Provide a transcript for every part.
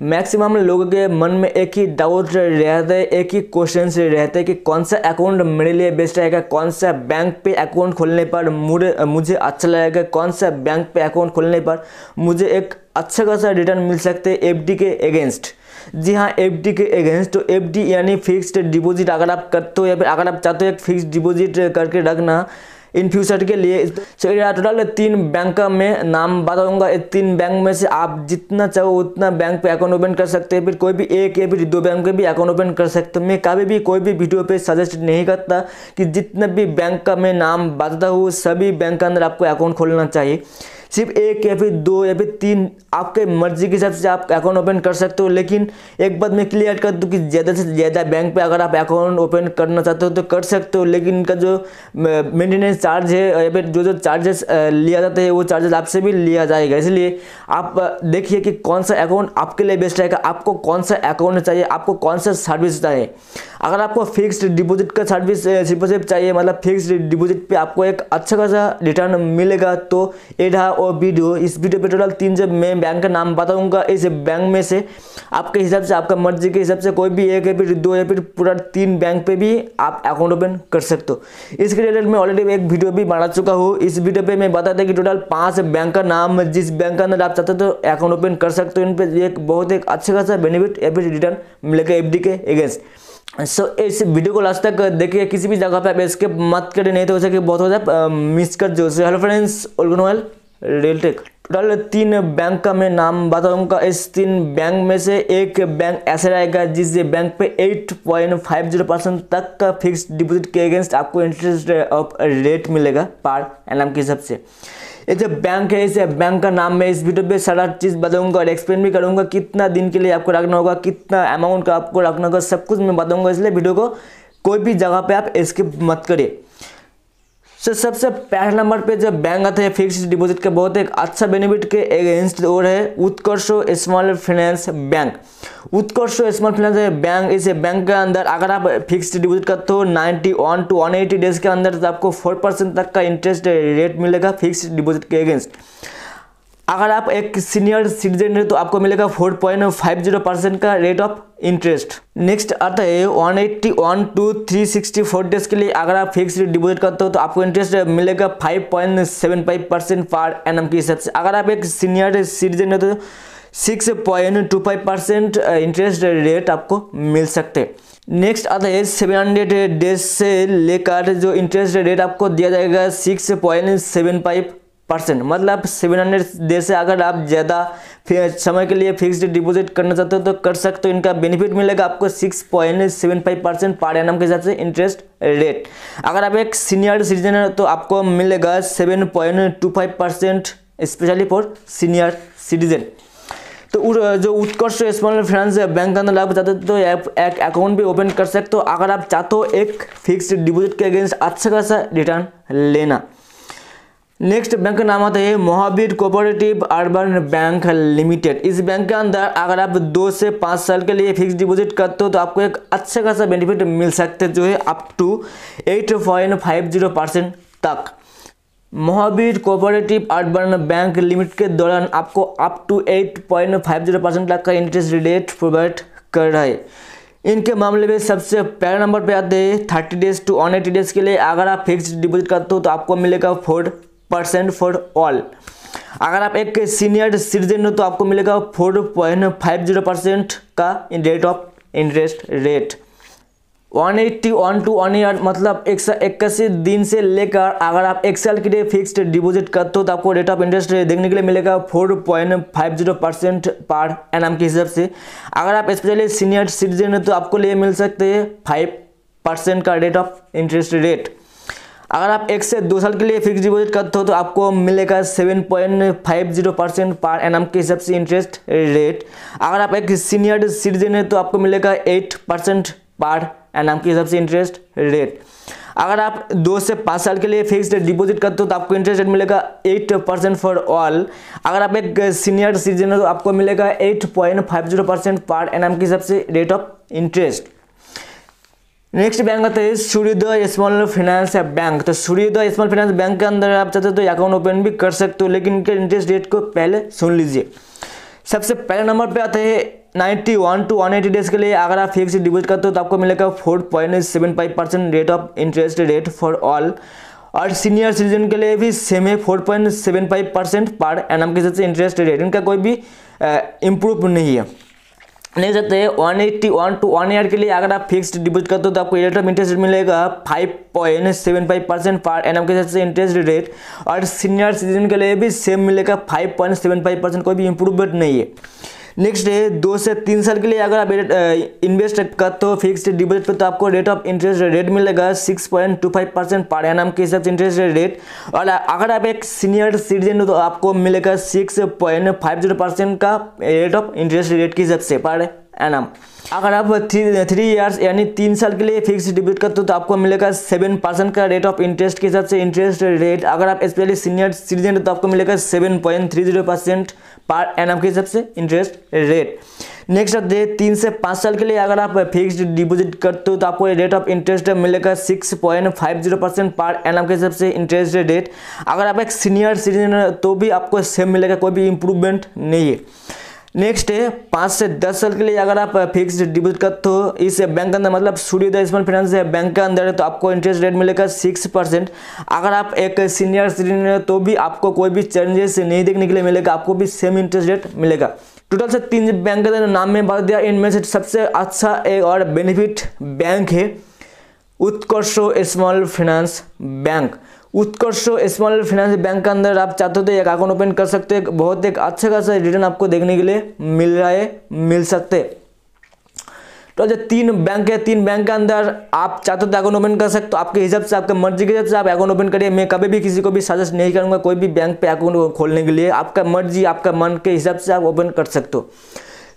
Maximum लोगों के मन में एक ही डाउट रहता है, एक ही क्वेश्चन रहता है कि कौन सा अकाउंट मेरे लिए बेस्ट रहेगा, कौन सा बैंक पे अकाउंट खोलने पर मुझे अच्छा लगेगा, कौन सा बैंक पे अकाउंट खोलने पर मुझे एक अच्छा खासा रिटर्न मिल सकते हैं एफडी के अगेंस्ट। जी हाँ, एफडी के अगेंस्ट। तो एफडी यानी फिक्स्ड डिपॉजिट अगर आप करते हो या फिर अगर आप चाहते हो एक फिक्स्ड डिपॉजिट करके रखना इन फ्यूचर के लिए। तो ये टोटल 3 बैंक का मैं नाम बताऊंगा। तीन बैंक में से आप जितना चाहो उतना बैंक पे अकाउंट ओपन कर सकते हैं, फिर कोई भी एक या फिर 2 बैंक पे भी अकाउंट ओपन कर सकते हो। मैं कभी भी कोई भी वीडियो पे सजेस्ट नहीं करता कि जितना भी बैंक का मैं नाम बताता हूँ सभी बैंक के अंदर आपको अकाउंट खोलना चाहिए। सिर्फ 1 या फिर 2 या फिर 3 आपके मर्जी के हिसाब से आप अकाउंट ओपन कर सकते हो। लेकिन एक बात मैं क्लियर कर दूं कि ज़्यादा से ज़्यादा बैंक पे अगर आप अकाउंट ओपन करना चाहते हो तो कर सकते हो, लेकिन इनका जो मेंटेनेंस चार्ज है या फिर जो जो चार्जेस लिया जाता है वो चार्जेस आपसे भी लिया जाएगा। इसलिए आप देखिए कि कौन सा अकाउंट आपके लिए बेस्ट रहेगा, आपको कौन सा अकाउंट चाहिए, आपको कौन सा सर्विस चाहिए। अगर आपको फिक्स्ड डिपोजिट का सर्विस चाहिए, मतलब फिक्स्ड डिपोजिट पर आपको एक अच्छा खासा रिटर्न मिलेगा, तो ये और वीडियो। इस वीडियो पे टोटल 3 जब मैं बैंक का नाम बताऊंगा, इस बैंक में से आपके हिसाब से आपका मर्जी के हिसाब से कोई भी एक या फिर 2 या फिर पूरा 3 बैंक पे भी आप अकाउंट ओपन कर सकते हो। इसके रिलेटेड मैं ऑलरेडी एक वीडियो भी बना चुका हूँ। इस वीडियो पे मैं बताता कि टोटल 5 बैंक का नाम जिस बैंक के अंदर आप चाहते हो तो अकाउंट ओपन कर सकते हो। इन पर एक बहुत एक अच्छा खासा बेनिफिट या फिर रिटर्न मिलेगा एफडी के अगेंस्ट। इस वीडियो को लास्ट तक देखिए, किसी भी जगह पर इसके मत करें, नहीं तो हो सके बहुत हो जाए मिस कर जो। Hello friends, all related total 3 bank का मैं नाम बताऊंगा। इस 3 बैंक में से एक बैंक ऐसा रहेगा जिस बैंक पे 8.50% तक का फिक्स डिपॉजिट के अगेंस्ट आपको इंटरेस्ट ऑफ रेट मिलेगा पर एनम के हिसाब से। ये जो बैंक है, इस बैंक का नाम मैं इस वीडियो पे सारा चीज़ बताऊंगा और एक्सप्लेन भी करूंगा, कितना दिन के लिए आपको रखना होगा, कितना अमाउंट का आपको रखना होगा, सब कुछ मैं बताऊँगा। इसलिए वीडियो को कोई भी जगह पर आप स्किप मत करिए। तो सबसे पहले नंबर पे जब बैंक आते हैं फिक्स्ड डिपॉजिट का बहुत एक अच्छा बेनिफिट के अगेंस्ट और है Utkarsh small finance bank. Utkarsh small finance bank, इस बैंक के अंदर अगर आप फिक्स्ड डिपॉजिट करते हो 91 to 180 डेज के अंदर तो आपको 4% तक का इंटरेस्ट रेट मिलेगा फिक्स्ड डिपॉजिट के अगेंस्ट। अगर आप एक सीनियर सिटीजन है तो आपको मिलेगा 4.50% का रेट ऑफ इंटरेस्ट। नेक्स्ट आता है 181 टू 364 डेज के लिए अगर आप फिक्स्ड डिपॉजिट करते हो तो आपको इंटरेस्ट मिलेगा 5.75% पर एनम के हिसाब से। अगर आप एक सीनियर सिटीजन है तो 6.25% इंटरेस्ट रेट आपको मिल सकते हैं। नेक्स्ट आता है 700 डेज से लेकर जो इंटरेस्ट रेट आपको दिया जाएगा 6.75%, मतलब 700 डेज से अगर आप ज़्यादा समय के लिए फिक्स्ड डिपॉजिट करना चाहते हो तो कर सकते हो। इनका बेनिफिट मिलेगा आपको 6.75% पर एनम के हिसाब से इंटरेस्ट रेट। अगर आप एक सीनियर सिटीजन है तो आपको मिलेगा 7.25% स्पेशली फॉर सीनियर सिटीजन। तो जो उत्कर्ष स्मॉल फाइनेंस बैंक के अंदर आप चाहते हो तो एक अकाउंट भी ओपन कर सकते हो अगर आप चाहते हो एक फिक्स्ड डिपॉजिट के अगेंस्ट अच्छा खासा रिटर्न लेना। नेक्स्ट बैंक का नाम आता है Mahavir cooperative urban bank limited. इस बैंक के अंदर अगर आप 2 से 5 साल के लिए फिक्स डिपॉजिट करते हो तो आपको एक अच्छा खासा बेनिफिट मिल सकता है जो है अप टू 8.50% तक। Mahavir cooperative urban bank limited के दौरान आपको अप टू 8.50% तक का इंटरेस्ट रेट प्रोवाइड कर रहा है। इनके मामले में सबसे पहले नंबर पे आते हैं 30 डेज to 180 डेज के लिए अगर आप फिक्स डिपोजिट करते हो तो आपको मिलेगा 4% फॉर ऑल। अगर आप एक सीनियर सिटीजन हो तो आपको मिलेगा 4.50% का rate of interest rate. 181 to 1 year, मतलब 181 दिन से लेकर अगर आप 1 साल के लिए फिक्स्ड डिपॉजिट करते हो तो आपको रेट ऑफ इंटरेस्ट देखने के लिए मिलेगा 4.50% पर एनम के हिसाब से। अगर आप स्पेशली सीनियर सिटीजन हो तो आपको लिए मिल सकते हैं 5% का रेट ऑफ इंटरेस्ट रेट। अगर आप 1 से 2 साल के लिए फिक्स डिपॉजिट करते हो तो आपको मिलेगा 7.50% पर एनम के हिसाब से इंटरेस्ट रेट। अगर आप एक सीनियर सिटीजन है तो आपको मिलेगा 8% पर एनम के हिसाब से इंटरेस्ट रेट। अगर आप 2 से 5 साल के लिए फिक्स्ड डिपॉजिट करते हो तो आपको इंटरेस्ट रेट मिलेगा 8% फॉर ऑल। अगर आप एक सीनियर सिटीजन है तो आपको मिलेगा 8.50% पर एनम के हिसाब से rate of interest. Next bank आता है सूर्योदय स्मॉल फाइनेंस बैंक। तो सूर्योदय स्मॉल फाइनेंस बैंक के अंदर आप चाहते हो तो अकाउंट ओपन भी कर सकते हो, लेकिन इनके इंटरेस्ट रेट को पहले सुन लीजिए। सबसे पहले नंबर पे आते हैं 91 टू 180 डेज के लिए अगर आप फिक्स डिपॉजिट करते हो तो आपको मिलेगा 4.75% rate of interest rate for all, और सीनियर सिटीजन के लिए भी सेम है 4.75% पर एनम के हिसाब से इंटरेस्ट रेट, इनका कोई भी इम्प्रूव नहीं है। नेक्स्ट आते हैं 181 टू 1 ईयर के लिए अगर आप फिक्स्ड डिपॉजिट करते हो तो आपको रेट ऑफ इंटरेस्ट मिलेगा 5.75% पर एनम के हिसाब से इंटरेस्ट रेट, और सीनियर सिटीजन के लिए भी सेम मिलेगा 5.75%, कोई भी इम्प्रूवमेंट नहीं है। नेक्स्ट है 2 से 3 साल के लिए अगर आप इन्वेस्ट करते हो फिक्स्ड डिपॉजिट पर तो आपको रेट ऑफ इंटरेस्ट रेट मिलेगा 6.25% पर एनम के हिसाब से इंटरेस्ट रेट, और अगर आप एक सीनियर सिटीजन हो तो आपको मिलेगा 6.50% का रेट ऑफ इंटरेस्ट रेट के हिसाब से पर एनम। अगर आप 3 इयर्स यानी 3 साल के लिए फिक्स डिपॉजिट करते हो तो आपको मिलेगा 7% का रेट ऑफ इंटरेस्ट के हिसाब से इंटरेस्ट रेट, अगर आप स्पेशली सीनियर सिटीजन हो तो आपको मिलेगा 7.30% पर एनम के हिसाब से इंटरेस्ट रेट। नेक्स्ट आते हैं 3 से 5 साल के लिए अगर आप फिक्स्ड डिपॉजिट करते हो तो आपको रेट ऑफ इंटरेस्ट मिलेगा 6.50% पर एनम के हिसाब से इंटरेस्ट रेट, अगर आप एक सीनियर सिटीजन हो तो भी आपको सेम मिलेगा, कोई भी इम्प्रूवमेंट नहीं है। नेक्स्ट है 5 से 10 साल के लिए अगर आप फिक्स्ड डिपॉजिट करते हो इस बैंक के अंदर, मतलब सूर्योदय स्मॉल फाइनेंस बैंक के अंदर है तो आपको इंटरेस्ट रेट मिलेगा 6%, अगर आप एक सीनियर सिटीजन हो तो भी आपको कोई भी चेंजेस नहीं देखने के लिए मिलेगा, आपको भी सेम इंटरेस्ट रेट मिलेगा। टोटल से 3 बैंक के नाम में बता दिया, इनमें से सबसे अच्छा एक और बेनिफिट बैंक है Utkarsh small finance bank. Utkarsh small finance bank के अंदर आप चाहते हो तो एक अकाउंट ओपन कर सकते हो, बहुत एक अच्छा खासा रिटर्न आपको देखने के लिए मिल रहा है, मिल सकते। तो जो 3 बैंक है, 3 बैंक के अंदर आप चाहते हो तो अकाउंट ओपन कर सकते हो, आपके हिसाब से, आपके मर्जी के हिसाब से आप अकाउंट ओपन करिए। मैं कभी भी किसी को भी सजेस्ट नहीं करूँगा कोई भी बैंक पे अकाउंट खोलने के लिए, आपका मर्जी, आपका मन के हिसाब से आप ओपन कर सकते हो।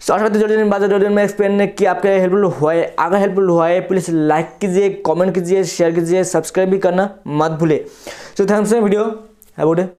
साथ में बाजार में एक्सप्लेन कि आपके हेल्पफुल हुआ है, अगर हेल्पफुल हुआ है प्लीज़ लाइक कीजिए, कमेंट कीजिए, शेयर कीजिए, सब्सक्राइब भी करना मत भूले। So thanks for video, have a good day.